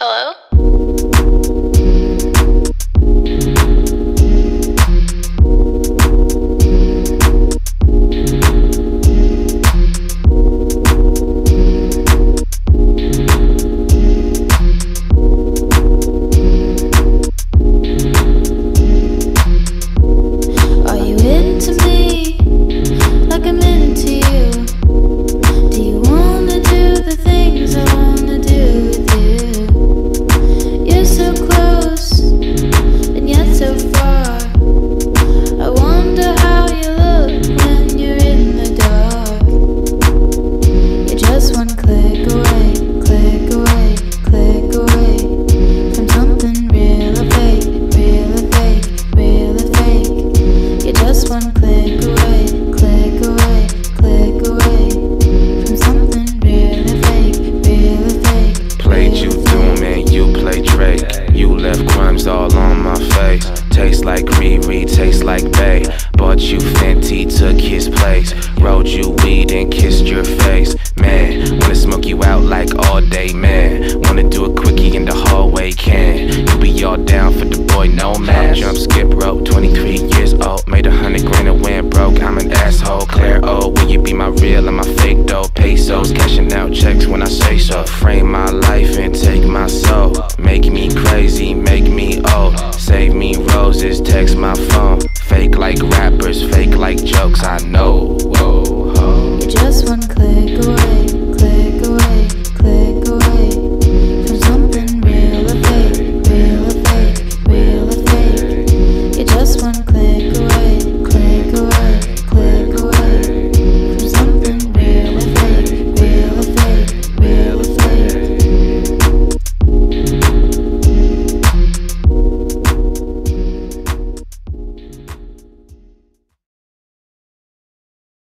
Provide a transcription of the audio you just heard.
Hello? All on my face. Tastes like Riri, tastes like bae. Bought you Fenty, took his place. Rolled you weed and kissed your face. Man, wanna smoke you out like all day, man. Wanna do a quickie in the hallway, can you be all down for the boy, no man. Jump, skip, rope, 23 years old. Made 100 grand and went broke, I'm an asshole. Claire, oh, will you be my real and my fake though? Pesos, cashing out checks when I say so. Frame my life and take my soul. Make me crazy, make me old. Save me roses, text my phone. Fake like rappers, fake like jokes, I know.